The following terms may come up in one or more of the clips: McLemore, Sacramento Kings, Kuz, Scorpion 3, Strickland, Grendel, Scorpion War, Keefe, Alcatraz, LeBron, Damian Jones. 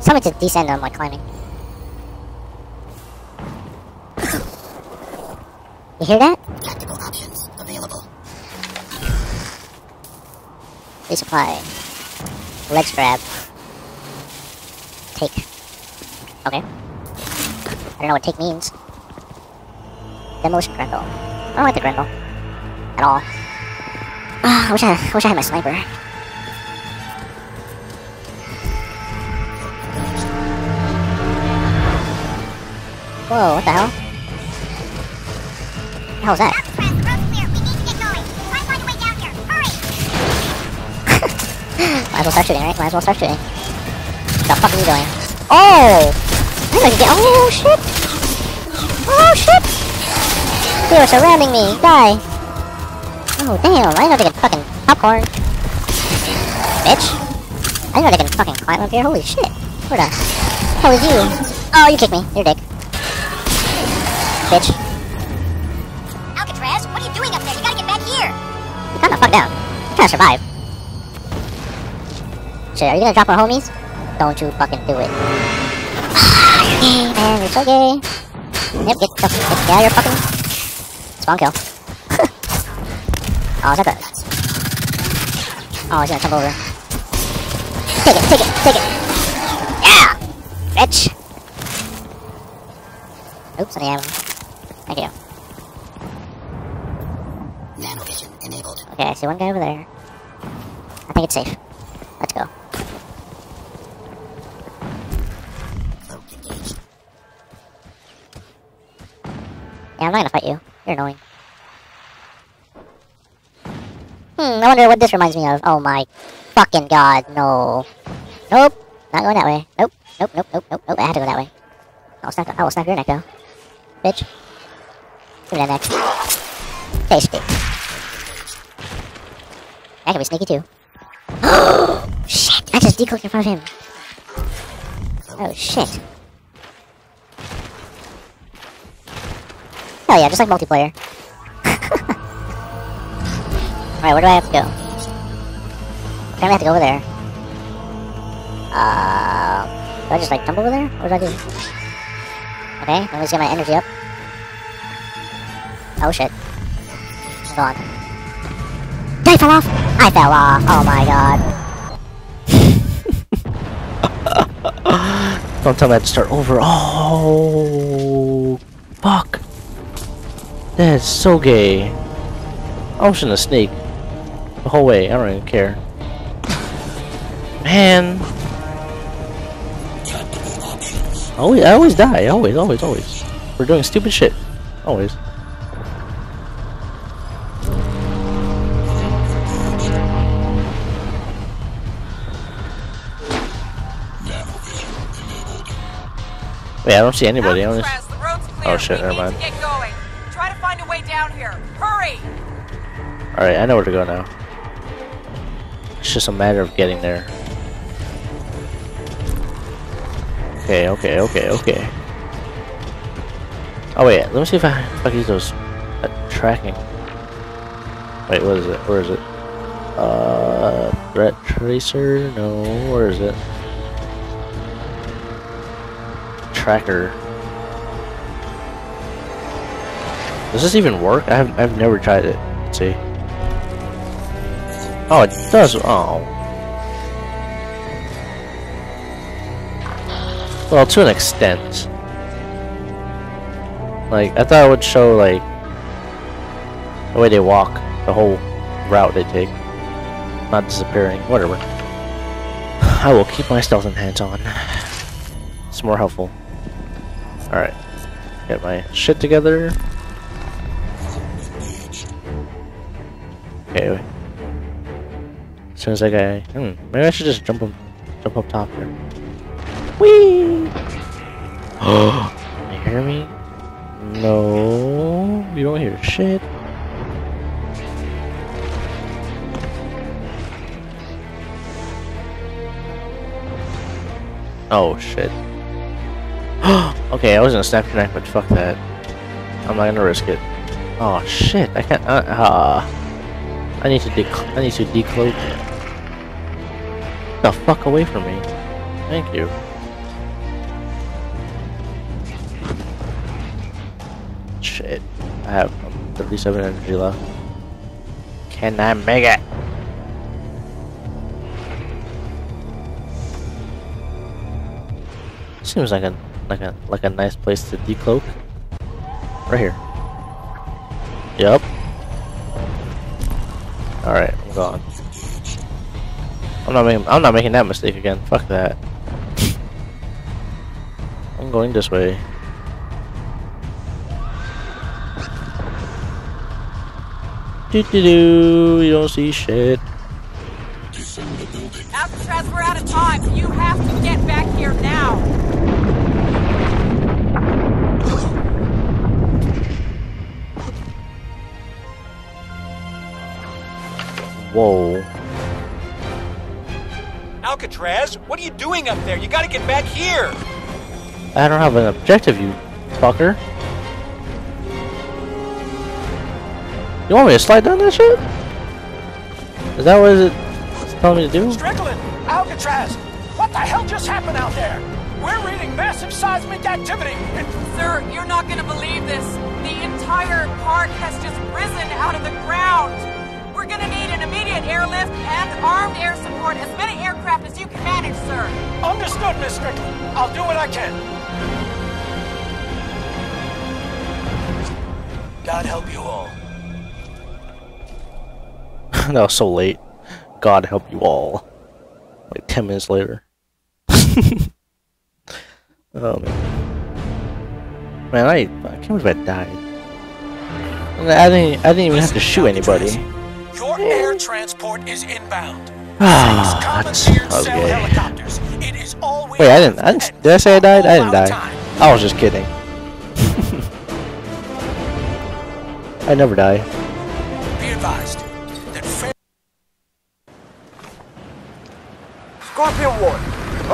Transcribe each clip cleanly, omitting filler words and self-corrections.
Someone to descend on my climbing. You hear that? Tactical options available. Resupply. Ledge grab. Take. Okay. I don't know what take means. Demolition Grendel. I don't like the Grendel. At all. I wish I had my sniper. Whoa, what the hell? What the hell is that? Alcatraz, road clear. We need to get going. Try to find a way down here. Hurry! Might as well start shooting, right? Might as well start shooting. What the fuck are you doing? Oh! I didn't get. Oh shit! Oh shit! They are surrounding me. Die! Oh damn! I didn't know they could fucking popcorn. Bitch! I didn't know they could fucking climb up here. Holy shit! Where the hell is you? Oh, you kicked me. You're a dick. Bitch. Alcatraz, what are you doing up there? You gotta get back here! You got the fuck down. I'm trying to survive. Shit, are you gonna drop our homies? Don't you fucking do it. You're gay, man. You're so gay. Yep, get out of your fucking... Spawn kill. Oh, is that the... Oh, he's gonna jump over. Take it, take it, take it! Yeah! Bitch! Oops, I am. Thank you. Nano vision enabled. Okay, I see one guy over there. I think it's safe. Let's go. Cloak engaged. Yeah, I'm not gonna fight you. You're annoying. I wonder what this reminds me of. Oh my fucking god, no. Nope. Not going that way. Nope. Nope, nope, nope, nope, nope. I had to go that way. I will snap your neck though. Bitch. Give me that neck. Tasty. That can be sneaky too. Oh shit! I just declicked in front of him. Oh shit. Hell yeah, just like multiplayer. Alright, where do I have to go? Apparently I have to go over there. Do I just like jump over there? What do I do? Okay, let me just get my energy up. Oh shit. Hold on. Did I fall off? I fell off. Oh my god. Don't tell me I have to start over. Oh fuck. That's so gay. I shouldn't have sneaked the whole way. I don't even care. Man. Always, I always die. Always. We're doing stupid shit. Always. Wait, I don't see anybody. I oh shit, never mind. Try to find a way down here. Hurry! All right, I know where to go now. It's just a matter of getting there. Okay. Oh wait, let me see if I can use those tracking. Wait, what is it? Where is it? Threat tracer? No, where is it? Tracker. Does this even work? I've never tried it. Let's see. Oh, it does. Oh. Well, to an extent. Like, I thought it would show, like, the way they walk, the whole route they take. Not disappearing, whatever. I will keep my stealth and hands on. It's more helpful. Alright. Get my shit together. Okay, wait. As soon as that guy... maybe I should just jump up top here. Whee! You hear me? No, you don't hear shit. Oh shit. Okay, I was gonna snap connect, but fuck that. I'm not gonna risk it. Oh shit, I can't. I need to decloak. Get the fuck away from me. Thank you. Shit. I have 37 energy left. Can I make it? Seems like a nice place to decloak. Right here. Yep. Alright, I'm gone. I'm not making that mistake again. Fuck that. I'm going this way. Do-do-do, you don't see shit. Descend the building. Alcatraz, we're out of time. You have to get back here now. Whoa. Alcatraz, what are you doing up there? You gotta get back here. I don't have an objective, you fucker. You want me to slide down that shit? Is that what it's telling me to do? Strickland! Alcatraz! What the hell just happened out there? We're reading massive seismic activity! Sir, you're not gonna believe this. The entire park has just risen out of the ground! We're gonna need an immediate airlift and armed air support, as many aircraft as you can manage, sir! Understood, Miss Strickland! I'll do what I can! God help you all. That was so late. God help you all. Like 10 minutes later. Oh man. Man, I can't believe I died. I didn't even have to shoot anybody. Your air transport is inbound. Ah, okay. Wait, did I say I died? I didn't die. I was just kidding. I never die. Be advised. Scorpion War,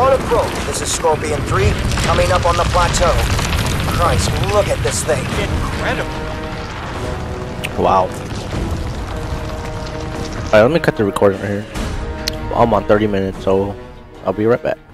on approach. This is Scorpion 3, coming up on the plateau. Christ, look at this thing. Incredible. Wow. Alright, let me cut the recording right here. I'm on 30 minutes, so I'll be right back.